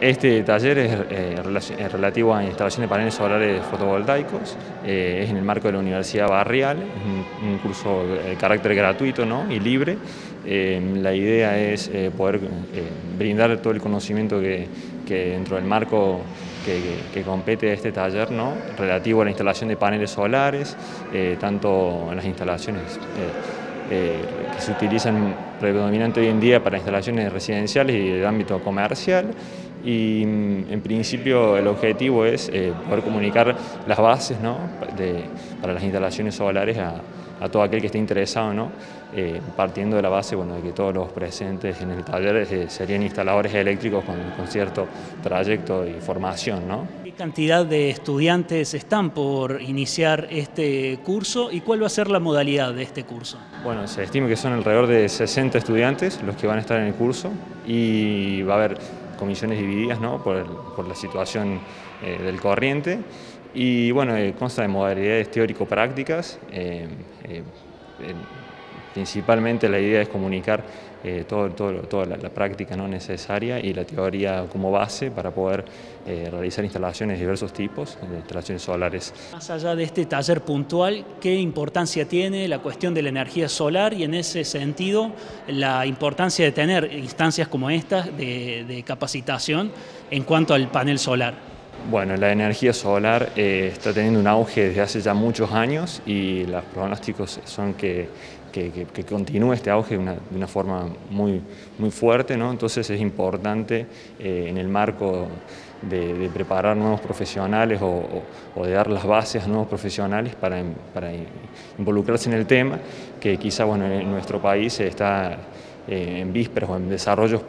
Este taller es relativo a instalación de paneles solares fotovoltaicos, es en el marco de la Universidad Barrial, es un curso de carácter gratuito, ¿no?, y libre. La idea es poder brindar todo el conocimiento que dentro del marco que compete a este taller, ¿no?, relativo a la instalación de paneles solares, tanto en las instalaciones que se utilizan predominante hoy en día para instalaciones residenciales y de ámbito comercial, y en principio el objetivo es poder comunicar las bases, ¿no?, para las instalaciones solares a todo aquel que esté interesado, ¿no?, partiendo de la base, bueno, de que todos los presentes en el taller serían instaladores eléctricos con cierto trayecto y formación, ¿no? ¿Qué cantidad de estudiantes están por iniciar este curso y cuál va a ser la modalidad de este curso? Bueno, se estima que son alrededor de 60 estudiantes los que van a estar en el curso, y va a haber comisiones divididas, ¿no?, por la situación del corriente. Y bueno, consta de modalidades teórico-prácticas. Principalmente la idea es comunicar toda la práctica, ¿no?, necesaria, y la teoría como base para poder realizar instalaciones de diversos tipos, instalaciones solares. Más allá de este taller puntual, ¿qué importancia tiene la cuestión de la energía solar y en ese sentido la importancia de tener instancias como estas de capacitación en cuanto al panel solar? Bueno, la energía solar está teniendo un auge desde hace ya muchos años, y los pronósticos son que continúe este auge de una forma muy fuerte, ¿no? Entonces es importante en el marco de preparar nuevos profesionales o de dar las bases a nuevos profesionales para involucrarse en el tema, que quizá, bueno, en nuestro país está en vísperas o en desarrollos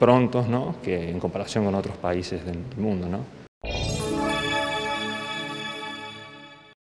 prontos, ¿no?, que en comparación con otros países del mundo, ¿no?